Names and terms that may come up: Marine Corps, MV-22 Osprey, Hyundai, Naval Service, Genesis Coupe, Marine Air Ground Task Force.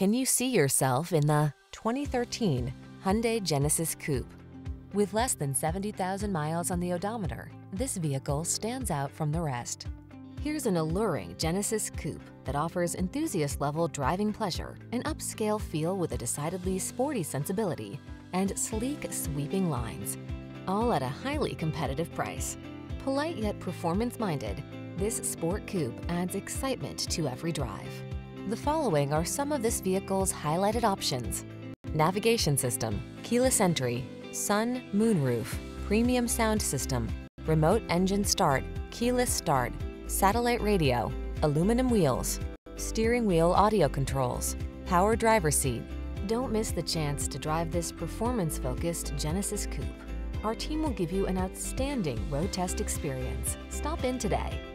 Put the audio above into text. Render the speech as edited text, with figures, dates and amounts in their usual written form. Can you see yourself in the 2013 Hyundai Genesis Coupe? With less than 70,000 miles on the odometer, this vehicle stands out from the rest. Here's an alluring Genesis Coupe that offers enthusiast-level driving pleasure, an upscale feel with a decidedly sporty sensibility, and sleek, sweeping lines, all at a highly competitive price. Polite yet performance-minded, this sport coupe adds excitement to every drive. The following are some of this vehicle's highlighted options: navigation system, keyless entry, sun, moonroof, premium sound system, remote engine start, keyless start, satellite radio, aluminum wheels, steering wheel audio controls, power driver seat. Don't miss the chance to drive this performance-focused Genesis Coupe. Our team will give you an outstanding road test experience. Stop in today.